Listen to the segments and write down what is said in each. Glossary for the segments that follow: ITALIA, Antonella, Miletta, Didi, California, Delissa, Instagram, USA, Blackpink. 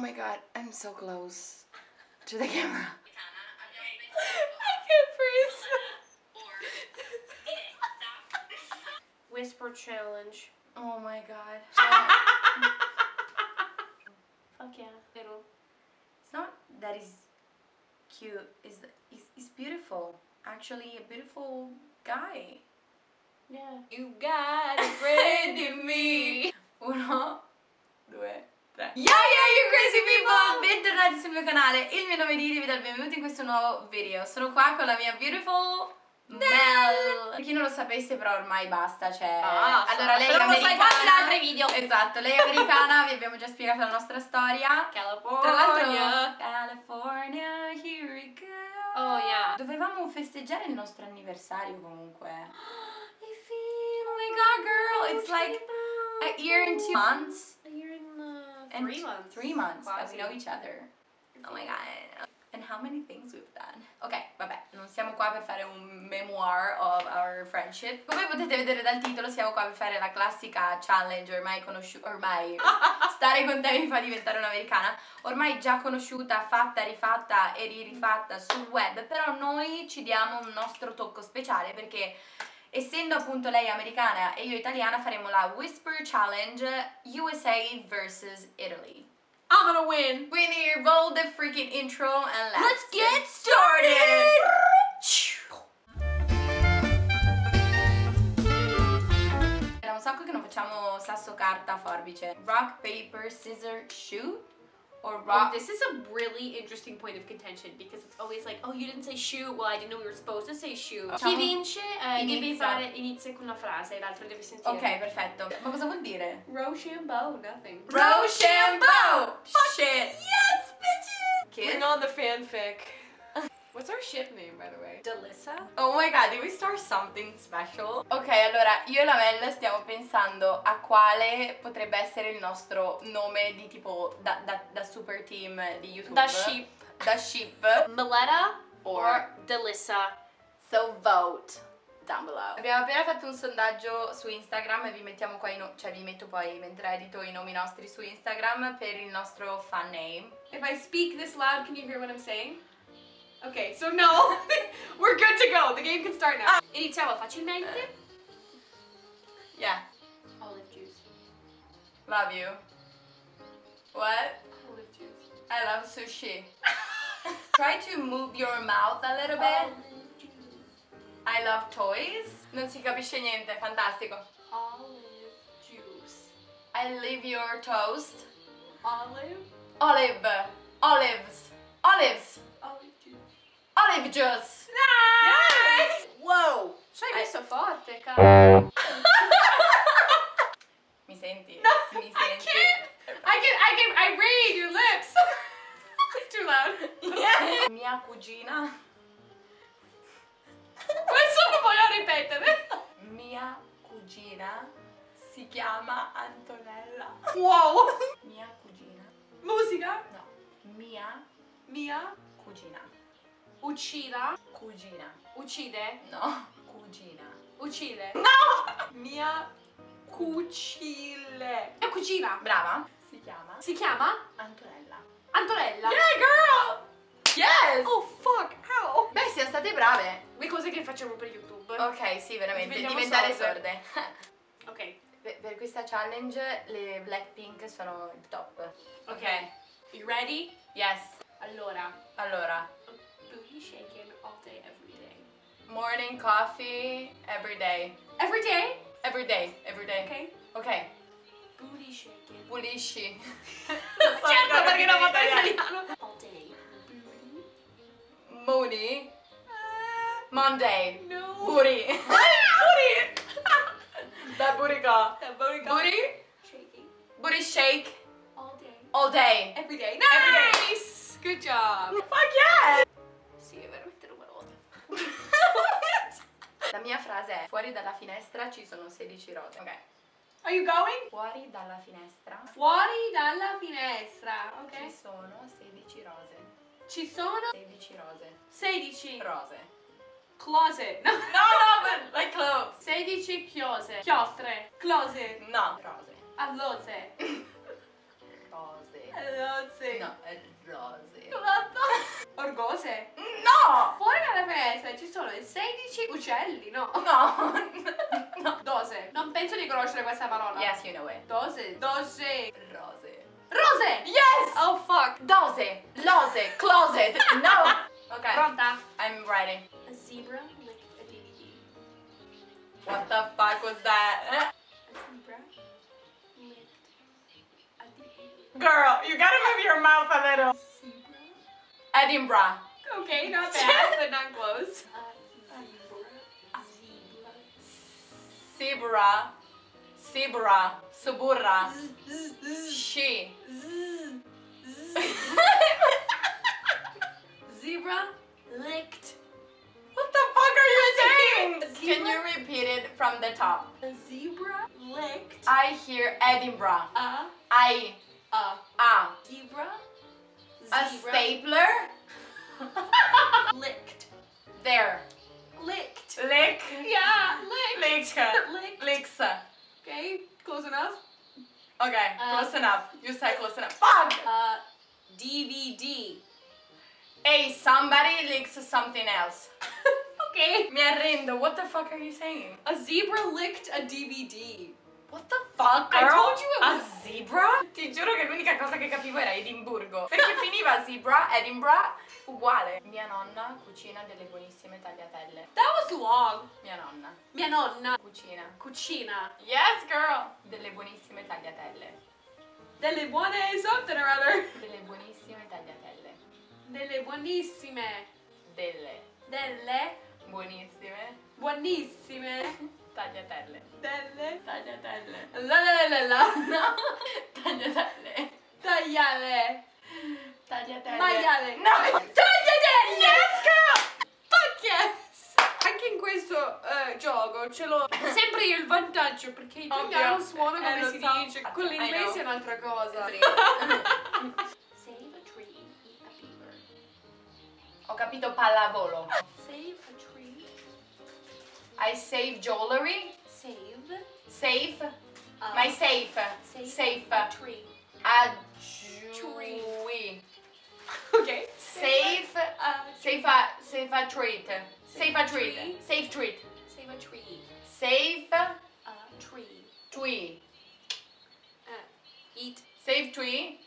my god, I'm so close to the camera. I can't freeze. Whisper challenge. Oh my god. Fuck yeah. Little. It's not that it's cute. It's beautiful. Actually, a beautiful guy. Yeah. You got a friend in me. Uno, due. Yo yo you crazy people! Bentornati sul mio canale, il mio nome è Didi, vi do il benvenuto in questo nuovo video. Sono qua con la mia beautiful Belle. Per chi non lo sapesse, però ormai basta, cioè allora lei è americana, altri video. Esatto, lei è americana, vi abbiamo già spiegato la nostra storia. California. Tra l'altro California, here we go. Oh yeah. Dovevamo festeggiare il nostro anniversario comunque. Oh my god girl, it's like a year and 2 months. 3 months. 3 months that we know each other. Oh my god. And how many things we've done. Ok, vabbè, non siamo qua per fare un memoir of our friendship. Come potete vedere dal titolo, siamo qua per fare la classica challenge ormai conosciuta, ormai stare con te mi fa diventare un'americana, ormai già conosciuta, fatta, rifatta e rifatta sul web, però noi ci diamo un nostro tocco speciale perché essendo appunto lei americana e io italiana faremo la Whisper Challenge USA vs Italy. I'm gonna win! Quindi roll the freaking intro and let's get started! Era un sacco che non facciamo sasso, carta, forbice. Rock, paper, scissors, shoot? Or rock. Oh, this is a really interesting point of contention because it's always like, oh, you didn't say shoot. Well, I didn't know we were supposed to say shoot. Chi vince deve fare, inizia con una frase, l'altro deve sentire. Ok, perfetto. Ma cosa vuol dire? Rochambeau, nothing. Rochambeau! Fuck shit! Yes, bitches! Kids? Bring on the fanfic. What's our ship name, by the way? Delissa? Oh my god, did we start something special? Ok, allora, io e la Bella stiamo pensando a quale potrebbe essere il nostro nome di tipo da super team di YouTube. Da sheep. Da sheep. Miletta or Delissa. So vote down below. Abbiamo appena fatto un sondaggio su Instagram e vi mettiamo qua, cioè vi metto poi mentre edito i nomi nostri su Instagram per il nostro fan name. If I speak this loud, can you hear what I'm saying? Ok, so no, we're good to go, the game can start now. Iniziamo facilmente. Yeah. Olive juice. Love you. What? Olive juice. I love sushi. Try to move your mouth a little bit. Olive juice. I love toys. Non si capisce niente, fantastico. Olive juice. I love your toast. Olive. Olive. Olives. Olives. Olive juice! Nice! Yes. Wow! Ci hai messo forte, cavolo! Mi senti? No, mi senti? I read your lips! It's too loud! Yeah. Mia cugina. Questo non voglio ripetere! Mia cugina si chiama Antonella. Wow! Mia cugina. Musica? No. Mia cugina. Uccida. Cugina. Uccide? No. Cugina. Uccide? No! Mia cucile. Mia cugina. Brava. Si chiama? Antonella. Antonella. Yeah, girl! Yes! Oh, fuck, ow! Beh, siamo state brave. Le cose che facciamo per YouTube. Ok, sì, veramente. Diventare sorde. Ok. Per questa challenge le Blackpink sono il top. Ok. You ready? Yes. Allora. Booty shaking all day, every day. Morning coffee, every day. Every day? Every day, every day. Okay. Booty shaking. Pulisci. Certo, perché non vado in italiano. All day. Booty. Moody. Monday. No. Booty. Booty. That booty call. That booty call. Booty. Shaking. Booty shake. All day. All day. Every day. Nice. Good job. Fuck yeah. Sì, è veramente numerosa. La mia frase è: fuori dalla finestra ci sono 16 rose. Ok. Are you going? Fuori dalla finestra. Fuori dalla finestra. Ok. Ci sono 16 rose. Ci sono 16 rose. 16 rose. Close. No, no, like close. 16 chiose. Chiostre. Close. No. Rose. Allose. Rose. Allose. rosee. No, è rosee. Orgose? No! Fuori dalla festa ci sono 16 uccelli, no? No. No. Dose. Non penso di conoscere questa parola. Yes, you know it. Dose. Dose. Rose. Rose! Yes! Oh fuck. Dose. Lose. Closet. No. Ok. Pronta? I'm ready. A zebra like a DVD. What the fuck was that? A zebra like a DVD. Girl, you gotta move your mouth a little. Edinburgh. Okay, not bad, but not close. Zebra. Zebra. Suburra. She. Zebra licked. What the fuck are you saying? Can you repeat it from the top? A zebra licked. I hear Edinburgh. I. Zebra. A stapler? Licked. There. Licked. Lick? Yeah, lick. Licked. Licks. Okay, close enough? Okay, close enough. You said close enough. Fuck! DVD. Hey, somebody licks something else. Okay. Mi arrendo, what the fuck are you saying? A zebra licked a DVD. What the fuck, girl? I told you it was a zebra? Ti giuro che l'unica cosa che capivo era Edimburgo. Perché finiva zebra, Edinburgh, uguale. Mia nonna cucina delle buonissime tagliatelle. That was long. Mia nonna. Mia nonna. Cucina. Cucina. Yes, girl. Delle buonissime tagliatelle. Delle buone something or other. Delle buonissime tagliatelle. Delle buonissime. Delle. Delle. Buonissime. Buonissime. Tagliatelle. Delle. Tagliatelle. La la la la. No. Tagliatelle. Tagliale. Tagliatelle. Maiale. No. Tagliatelle. Yes, girl. Fuck yes. Anche in questo gioco ce l'ho sempre io il vantaggio perché il italiano suona come si dice. Quello inglese è un'altra cosa. Save a tree, eat a beaver. Ho capito pallavolo. Save a tree. I save jewelry. Save. Save. My safe. Save. Safe. A tree. A tree. Okay. Save. Save a. Save a treat. Save a treat. Save treat. Save a tree. Save. A tree. Tree. Eat. Save tree.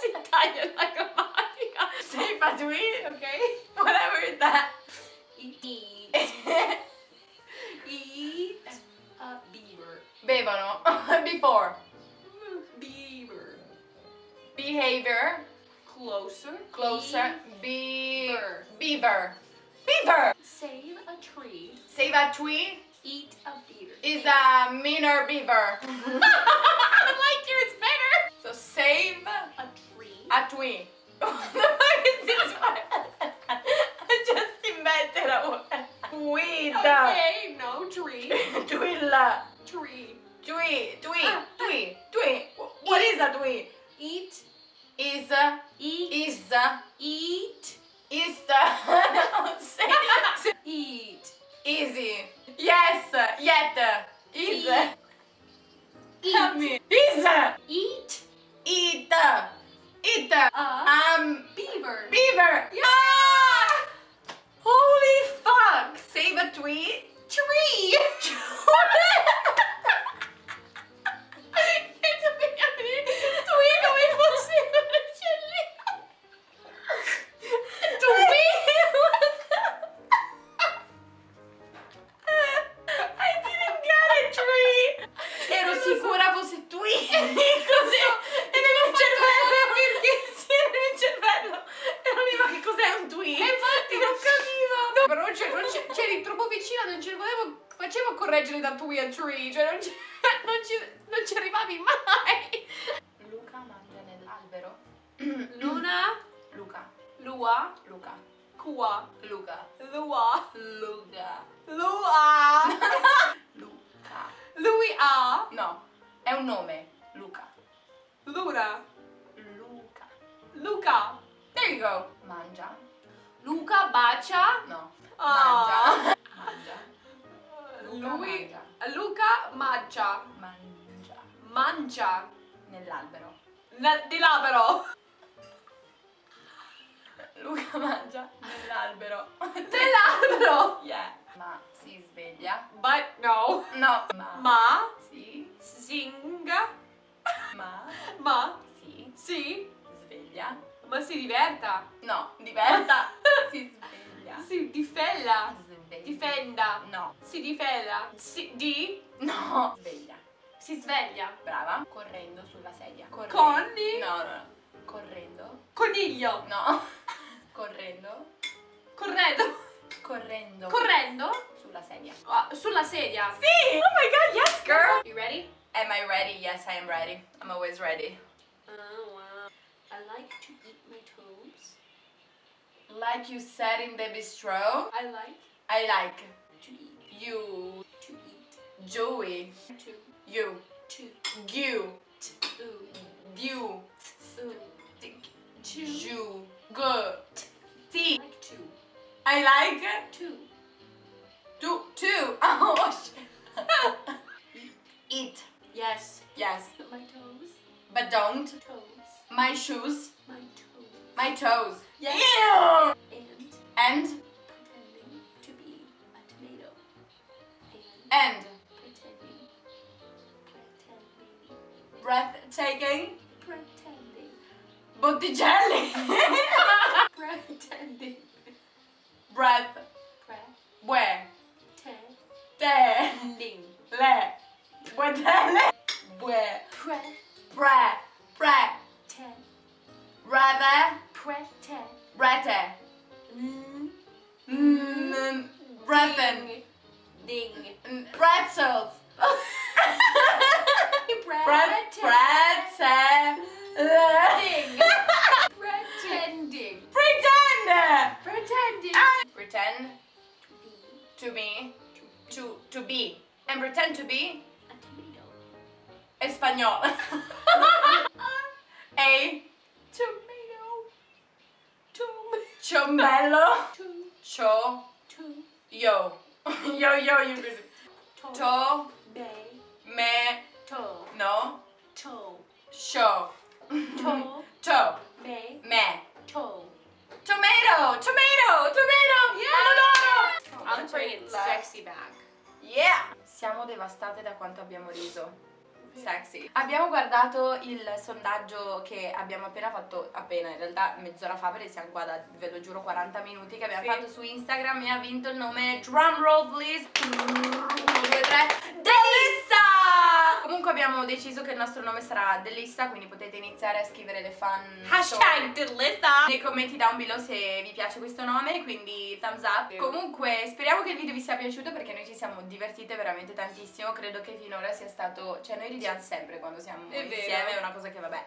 Si taglia la grammatica. Save a tree. Okay. Whatever is that. Eat. Eat a beaver. Bevono. Before. Beaver. Behavior. Closer. Closer. Beaver. Beaver. Beaver. Save a tree. Save a tree. Eat a beaver. Is a meaner beaver. I like yours better. So save a tree. A tree. What the fuck is this one? Just Tweet. Okay, no, tree. Twilla. Tree. Tweet. Tweet. Tweet. What is a tweet? Eat. Is. Eat. Is. Eat. Is. Eat. Easy. Yes. Yet. Is. Help me. Is. Eat. Eat. Eat. Beaver. Beaver. Yeah. Holy fuck! Save a tweet. Tree! Tweet come fosse un uccellino! Tweet! I didn't get it, tree! Ero sicura fosse tweet! Così! E nel mio cervello! Perché sì, nel mio cervello! E non mi va che cos'è un tweet! Infatti non capivo! Però c'eri troppo vicina, non ce volevo, facevo correggere da tui a tree, cioè non ci arrivavi mai. Luca mangia nell'albero. Luna. Luca. Lua. Luca. Qua. Luca. Lua. Luca. Lua. Luca. Lui ha. No, è un nome. Luca. Luna. Luca. Luca. There you go. Mangia. Luca bacia. No. Mangia. Mangia. Lui. Luca mangia. Mangia. Mangia. Nell'albero. Di là però! Luca mangia dell'albero. Dell'albero? Yeah. Ma si sveglia. But no. No. Ma si zinga. Ma si sveglia. Ma si diverta. No, diverta. Si sveglia. Si difella. Sveglia. Difenda. No. Si difella. Si di. No. Sveglia. Si sveglia. Brava. Correndo sulla sedia. Corri. No, no, no. Correndo. Coniglio. No. Correndo. Corredo. Correndo. Correndo. Sulla sedia. Sulla sedia. Sì. Oh my god, yes girl. You ready? Am I ready? Yes, I am ready. I'm always ready. Oh wow. I like to eat my toes. Like you said in the bistro. I like. To eat. You. To eat. Joey. To. You. To. You. To. You. To. Good. T. I like to. Do. To. Oh shit. Eat. Yes. Yes. My toes. But don't. Toes. My shoes. My toes. My toes. Yes. Yeah. And. Pretending to be a tomato. And. Pretending. Breathtaking. Pretending. Botticelli. Pretending. Breath. Where? Te. Te. Ling. Le. Where? Where? Pre. Pre. Pre. Te. Rather. Pre. Te. Rather. Mm. Mm. Breathing. Ding. Pretzels. Breath. Pretzel. Ding. Pretending. Pretend. Pretending. Pretend. To be. To be. And pretend to be. A tomato. Español. A. Tomato. Chomello. Cho. Yo. Yo, yo, you crazy. To. Be. Me. To. No. To. Show. To. To. Me. Me. To. Tomato. Tomato. Tomato. Yeah. I'm bring it sexy back. Yeah. Siamo devastate da quanto abbiamo riso. Sexy. Abbiamo guardato il sondaggio che abbiamo appena fatto, appena in realtà mezz'ora fa, perché siamo qua da, ve lo giuro, 40 minuti che abbiamo fatto su Instagram, e ha vinto il nome, drumroll please, 1, 2, 3, Delissa! Comunque abbiamo deciso che il nostro nome sarà Delissa, quindi potete iniziare a scrivere le fan hashtag Delissa nei commenti down below se vi piace questo nome, quindi thumbs up. Comunque speriamo che il video vi sia piaciuto, perché noi ci siamo divertite veramente tantissimo, credo che finora sia stato, cioè noi ridiamo sempre quando siamo insieme, è una cosa che vabbè.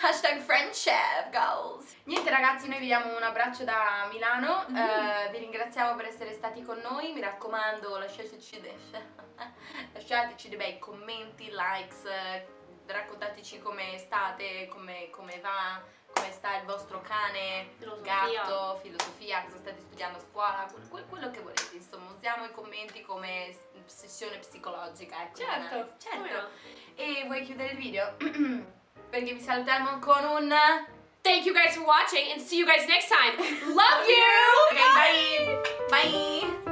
Hashtag friendship goals. Niente ragazzi, noi vi diamo un abbraccio da Milano, vi ringraziamo per essere stati con noi, mi raccomando lasciateci dei bei commenti, likes, raccontateci come state, come va, come sta il vostro cane, filosofia. Gatto, filosofia, cosa state studiando a scuola, quello che volete, insomma usiamo i commenti come sessione psicologica, ecco. Certo, certo. E vuoi chiudere il video? Perché vi salutiamo con un thank you guys for watching and see you guys next time. Love you. Okay, bye. Bye.